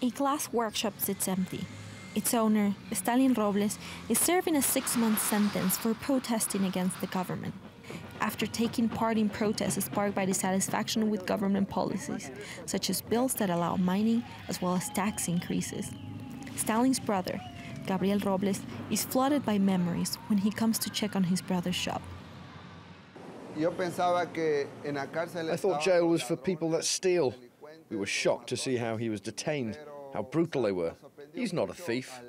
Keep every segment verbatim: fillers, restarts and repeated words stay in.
A glass workshop sits empty. Its owner, Stalin Robles, is serving a six-month sentence for protesting against the government. After taking part in protests sparked by dissatisfaction with government policies, such as bills that allow mining, as well as tax increases. Stalin's brother, Gabriel Robles, is flooded by memories when he comes to check on his brother's shop. I thought jail was for people that steal. We were shocked to see how he was detained, how brutal they were. He's not a thief.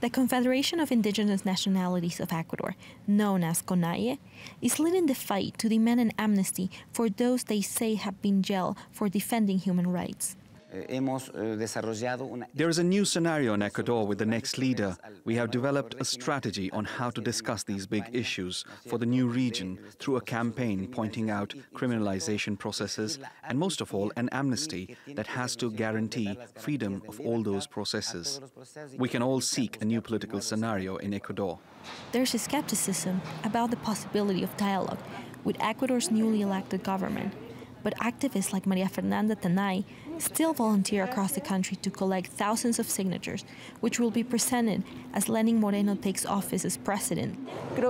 The Confederation of Indigenous Nationalities of Ecuador, known as CONAIE, is leading the fight to demand an amnesty for those they say have been jailed for defending human rights. There is a new scenario in Ecuador with the next leader. We have developed a strategy on how to discuss these big issues for the new region through a campaign pointing out criminalization processes and, most of all, an amnesty that has to guarantee freedom of all those processes. We can all seek a new political scenario in Ecuador. There's a skepticism about the possibility of dialogue with Ecuador's newly elected government. But activists like Maria Fernanda Tanay still volunteer across the country to collect thousands of signatures, which will be presented as Lenin Moreno takes office as president. I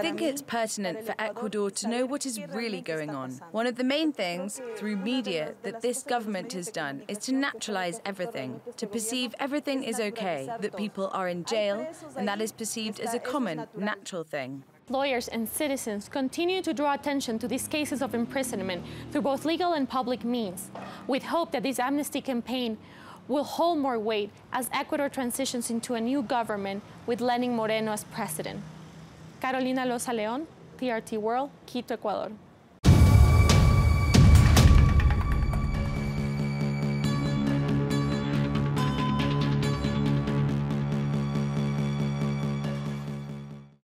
think it's pertinent for Ecuador to know what is really going on. One of the main things, through media, that this government has done is to naturalize everything, to perceive everything is okay, that people are in jail, and that is perceived as a common, natural thing. Lawyers and citizens continue to draw attention to these cases of imprisonment through both legal and public means, with hope that this amnesty campaign will hold more weight as Ecuador transitions into a new government with Lenin Moreno as president. Carolina Loza León, T R T World, Quito, Ecuador.